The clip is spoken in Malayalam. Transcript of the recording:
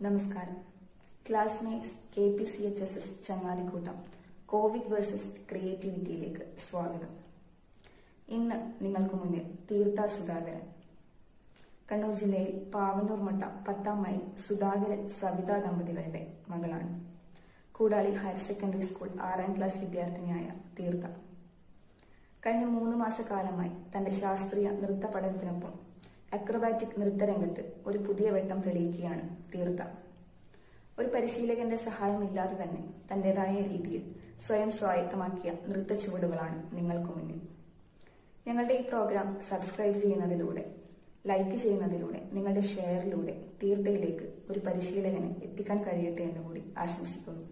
Namaskaram. Classmates KPCHsS Changadi Kootam Covid vs Creativity Lekku Swagatham. Innu ningalkku munne Theertha Sudhakaran Kannur jillayil Pavannur matta 10th May Sudhakaran Savitha Dampathigalude makalanu. Koodali Higher Secondary School 6th class vidyarthiniya Theertha കഴിഞ്ഞ 3 മാസക്കാലമായി തന്റെ ശാസ്ത്രീയ നൃത്ത പഠനത്തിനൊപ്പം അക്രൊബാറ്റിക് നൃത്തരംഗത്ത് ഒരു പുതിയ വെട്ടം തെളിയിക്കുകയാണ് തീർത്ഥ. ഒരു പരിശീലകന്റെ സഹായമില്ലാതെ തന്നെ തന്റേതായ രീതിയിൽ സ്വയം സ്വായത്തമാക്കിയ നൃത്ത ചുവടുകളാണ് നിങ്ങൾക്ക് മുന്നിൽ. ഞങ്ങളുടെ ഈ പ്രോഗ്രാം സബ്സ്ക്രൈബ് ചെയ്യുന്നതിലൂടെ, ലൈക്ക് ചെയ്യുന്നതിലൂടെ, നിങ്ങളുടെ ഷെയറിലൂടെ തീർത്ഥയിലേക്ക് ഒരു പരിശീലകനെ എത്തിക്കാൻ കഴിയട്ടെ എന്ന് കൂടി ആശംസിക്കുന്നു.